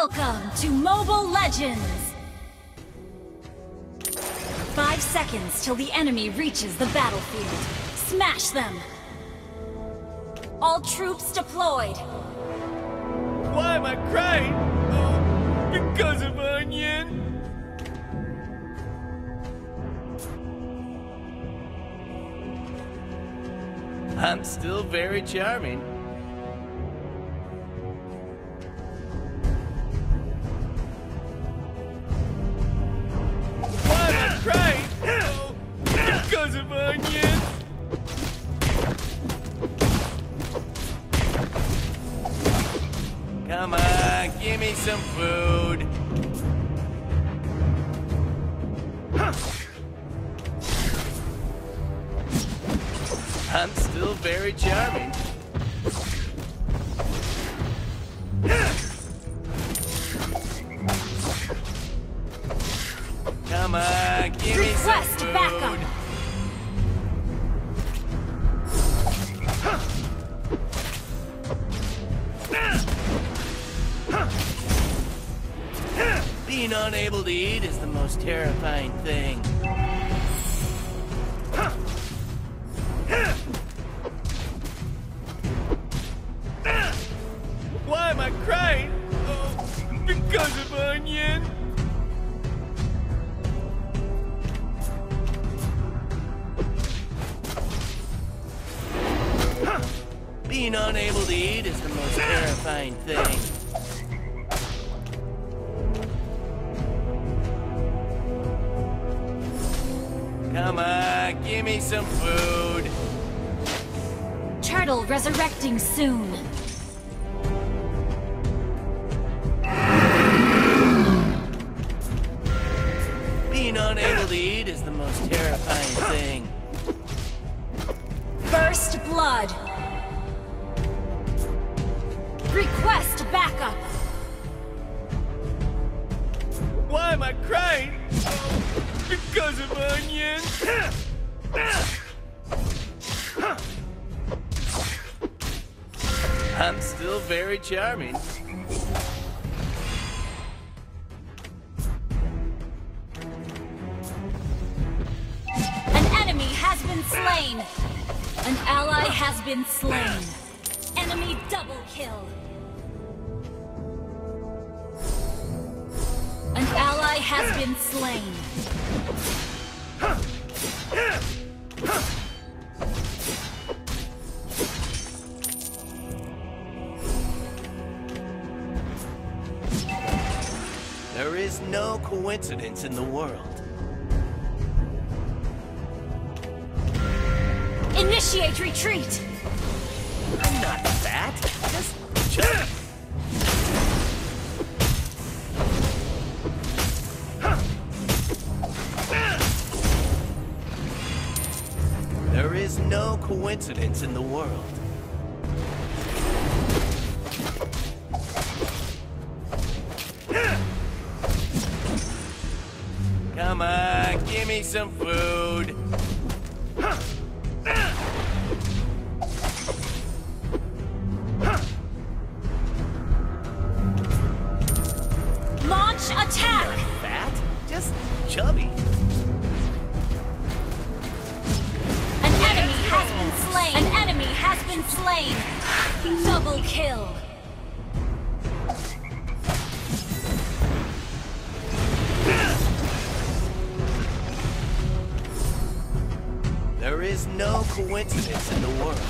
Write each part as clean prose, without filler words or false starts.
Welcome to Mobile Legends! 5 seconds till the enemy reaches the battlefield. Smash them! All troops deployed! Why am I crying? Oh, because of Onion! I'm still very charming. Come on, give me some food. I'm still very charming. Come on, give me some food. Request backup. Being unable to eat is the most terrifying thing. Why am I crying? Oh, because of Onion. Being unable to eat is the most terrifying thing. Come on, give me some food. Turtle resurrecting soon. Being unable to eat is the most terrifying thing. First blood. Request backup. Why am I crying? Oh, because of Onion! I'm still very charming. An enemy has been slain! An ally has been slain! Enemy double kill! An ally has been slain. There is no coincidence in the world. Initiate retreat. I'm not fat. Just. There is no coincidence in the world. Come on, give me some food. Launch attack! Not fat, just chubby. An enemy has been slain! Double kill! There is no coincidence in the world.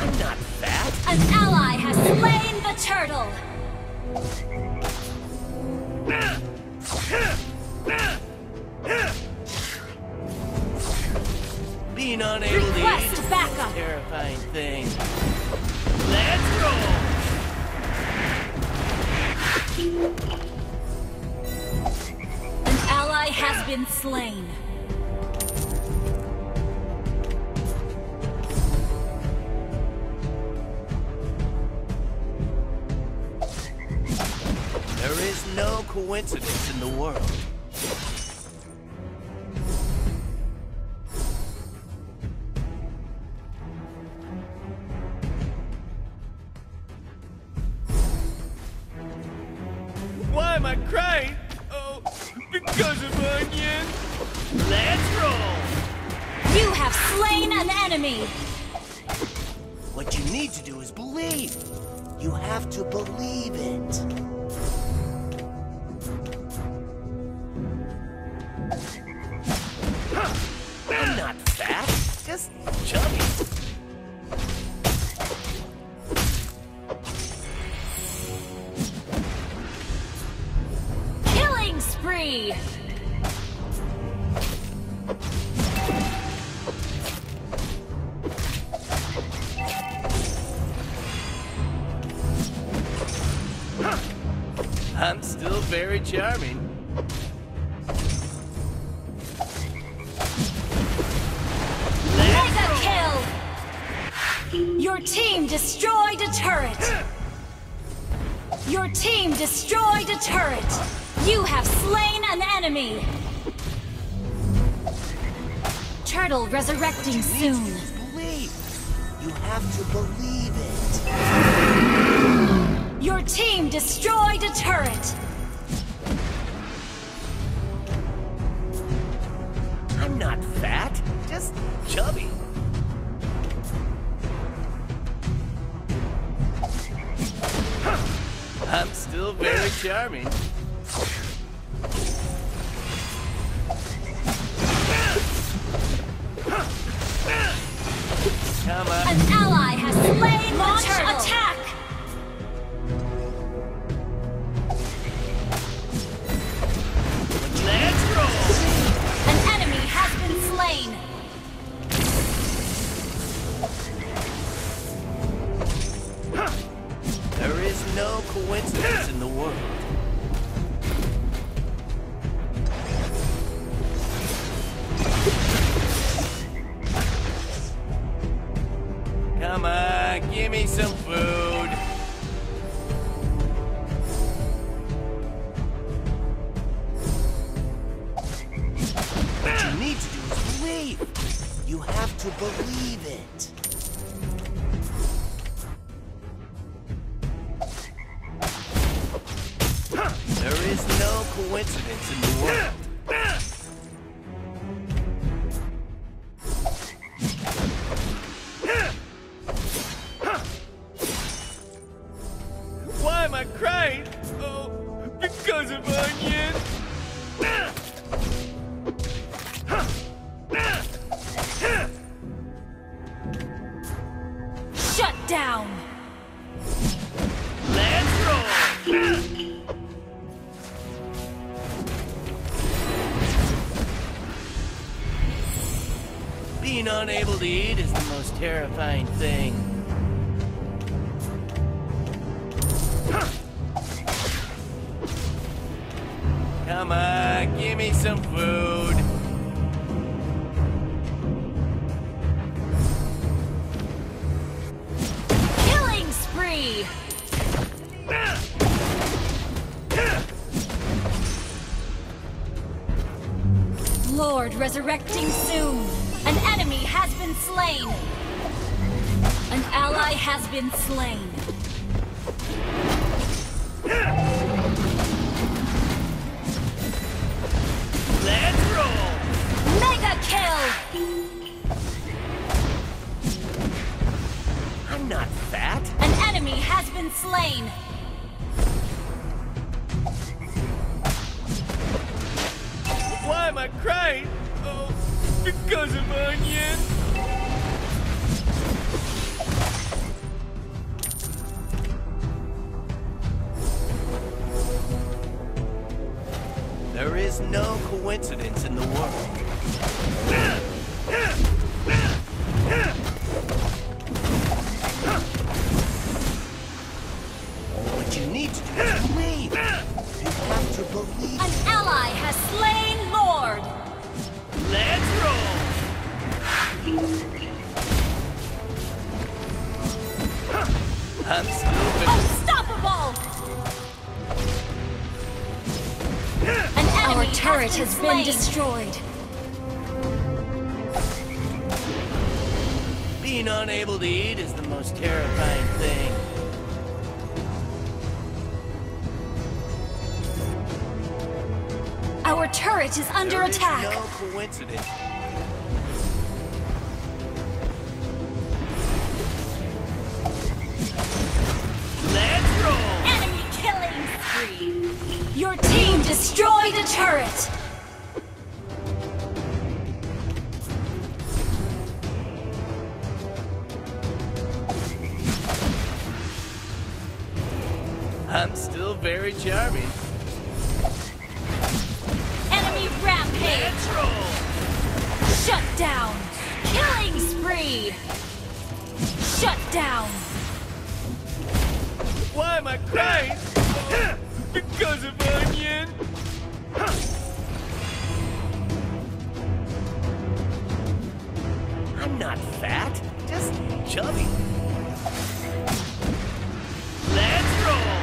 I'm not fat! An ally has slain the turtle! Being unable to eat is a terrifying thing. Let's roll! An ally has been slain. There is no coincidence in the world. time I cried. Oh, because of Onion. Let's roll. You have slain an enemy. What you need to do is believe. You have to believe it. Huh. I'm not fat, just chubby. Killing spree. I'm still very charming. Mega kill! Your team destroyed a turret! Your team destroyed a turret! You have slain an enemy! Turtle resurrecting soon. You have to believe it. Your team destroyed a turret! I'm not fat, just chubby. Huh. I'm still very charming. Come on. An ally has slain the turtle! Attack! No coincidence in the world. Come on, give me some food. What you need to do is believe. You have to believe it. There is no coincidence in the world. Why am I crying? Oh, because of Onion. Shut down. Let's roll. Being unable to eat is the most terrifying thing. Huh. Come on, give me some food. Killing spree! Lord resurrecting soon. An enemy has been slain. An ally has been slain. Let's roll. Mega kill. I'm not fat. An enemy has been slain. Why am I crying? Oh. Because of Onion! There is no coincidence in the world. What you need to do is believe. You have to believe. An ally has slain Lord! Let's roll! I'm stupid. Unstoppable! An enemy turret has been destroyed. Being unable to eat is the most terrifying thing. turret is under attack. No coincidence. Let's roll. Enemy killing spree. Your team destroyed a turret. I'm still very charming. Enemy rampage! Let's roll! Shut down! Killing spree! Shut down! Why am I crying? Because of Onion! I'm not fat, just chubby. Let's roll!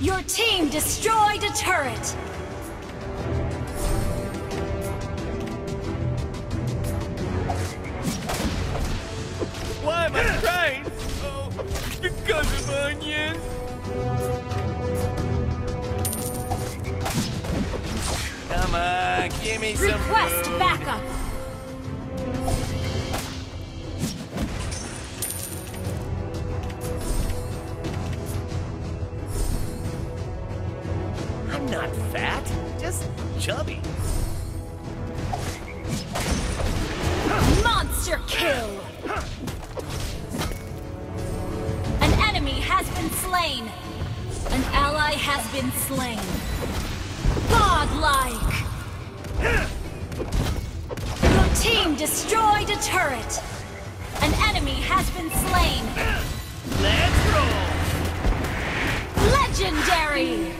Your team destroyed a turret! Why am I crying? Oh, because of Onion! Come on, give me some room. Request backup! Not fat, just chubby. Monster kill! An enemy has been slain. An ally has been slain. Godlike! Your team destroyed a turret. An enemy has been slain. Let's roll! Legendary!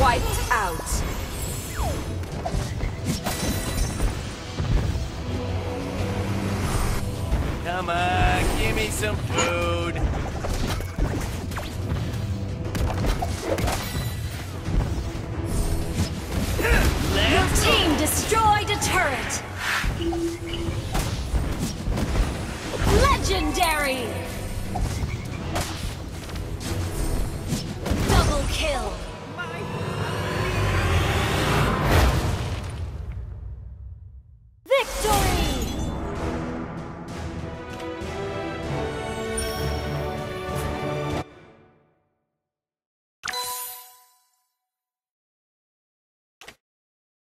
Wiped out. Come on, give me some food. Your team destroyed a turret. Legendary.